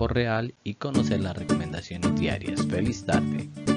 tiempo real y conocer las recomendaciones diarias. ¡Feliz tarde!